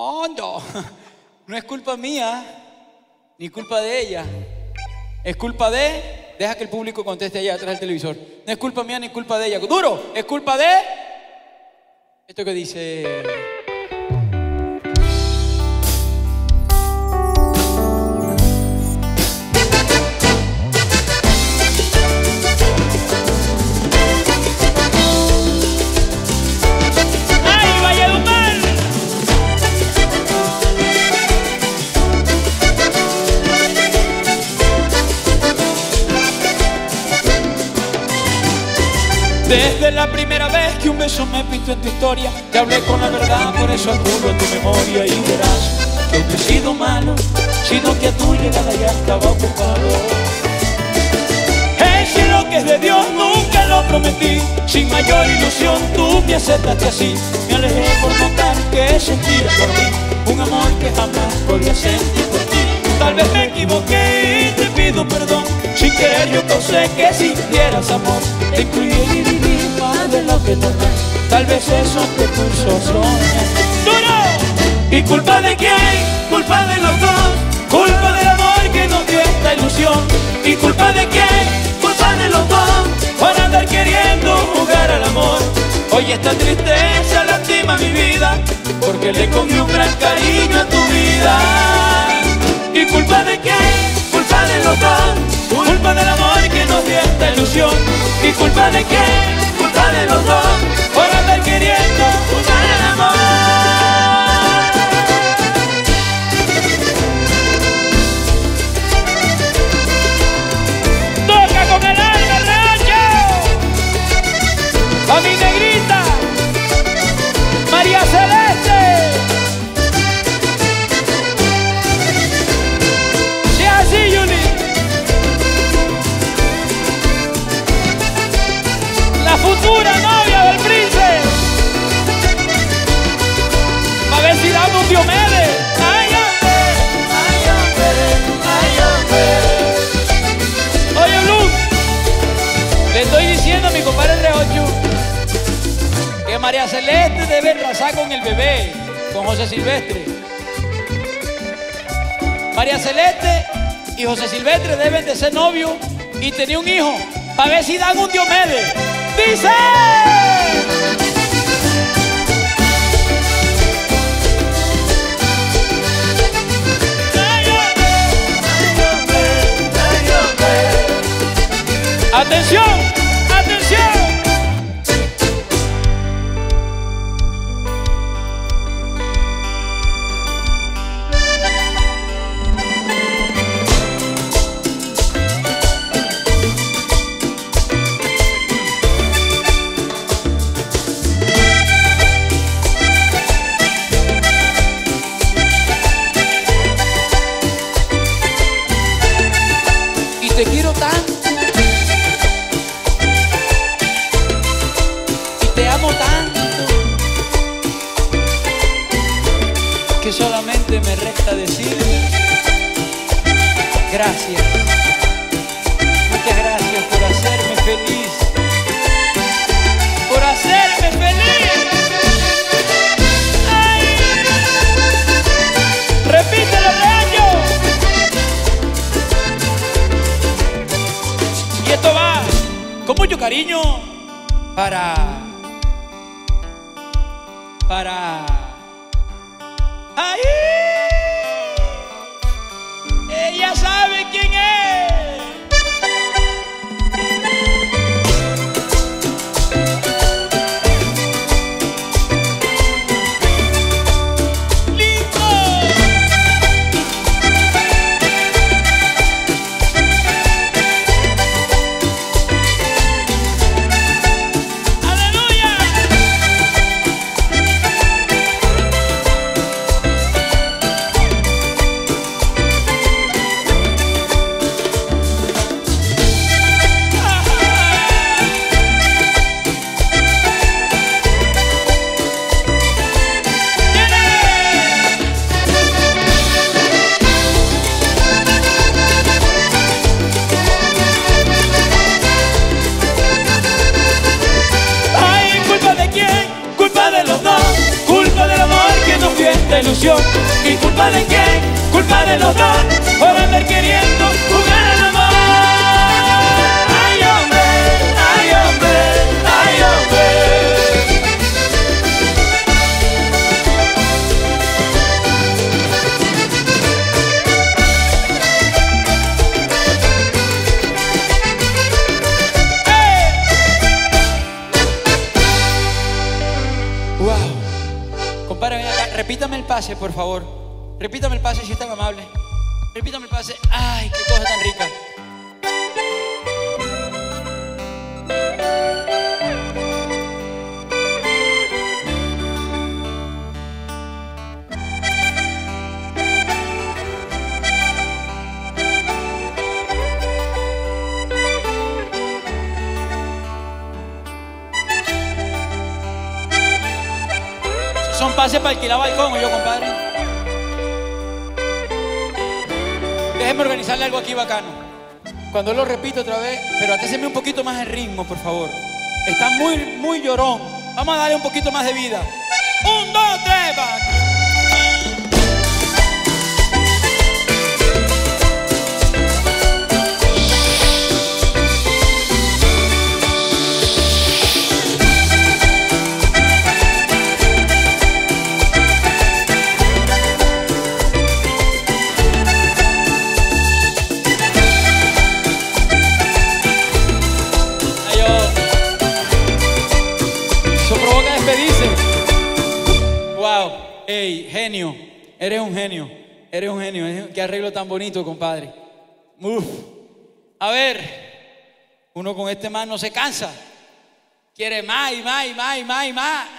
Oh, no. No es culpa mía, ni culpa de ella. Es culpa de... Deja que el público conteste allá atrás del televisor. No es culpa mía, ni culpa de ella. ¡Duro! Es culpa de... Esto que dice... Desde la primera vez que un beso me pintó en tu historia, te hablé con la verdad, por eso acudo a tu memoria. Y verás que no he sido malo, sino que a tu llegada ya estaba ocupado. El cielo que es de Dios nunca lo prometí, sin mayor ilusión tú me aceptaste así. Me alejé por notar que sentías por mí un amor que jamás podía sentir por ti. Tal vez me equivoqué y te pido perdón, sin querer yo causé que sintieras amor. Te incluí y viví más de lo que tomé, tal vez esos recursos son ¡duro! ¿Y culpa de quién? Culpa de los dos, culpa del amor que nos dio esta ilusión. ¿Y culpa de quién? Culpa de los dos, por andar queriendo jugar al amor. Hoy esta tristeza lastima mi vida, porque le comí un gran cariño a tu vida. ¿Y culpa de quién? Culpa de los dos, culpa del amor que nos dio esta ilusión. ¿Y culpa de quién? Culpa de los dos, por andar queriendo jugar al amor. ¡Toca con el alma, rancho! ¡A mi negrita! ¡María Celeste! Futura novia del príncipe, a ver si damos Diomedes. Ay, hombre. Oye, Blue, le estoy diciendo a mi compadre Reocho que María Celeste debe rasar con el bebé, con José Silvestre. María Celeste y José Silvestre deben de ser novios y tener un hijo, para ver si dan un Diomedes. Dice, atención, atención. Te quiero tanto y te amo tanto que solamente me resta decirte gracias. Muchas gracias por hacerme feliz. Por hacerme feliz. ¡Ay! Repítelo, Reaño. Y esto va con mucho cariño para ahí. Ella sabe quién es. ilusión. ¿Y culpa de quién? Culpa de los dos por andar queriendo jugar al amor. Ay, hombre, ay, hombre, ay, hombre. ¡Hey! Wow. Compadre, ven acá, repítame el pase, por favor. Repítame el pase si es tan amable. Repítame el pase. Ay, qué cosa tan rica. Son pases para alquilar balcón, o yo, compadre. Déjeme organizarle algo aquí bacano. Cuando lo repito otra vez, pero atéceme un poquito más el ritmo, por favor. Está muy, muy llorón. Vamos a darle un poquito más de vida. 1, 2, 3, va. Genio, eres un genio, eres un genio. Qué arreglo tan bonito, compadre. Uf. A ver, uno con este man no se cansa. Quiere más y más y más y más y más.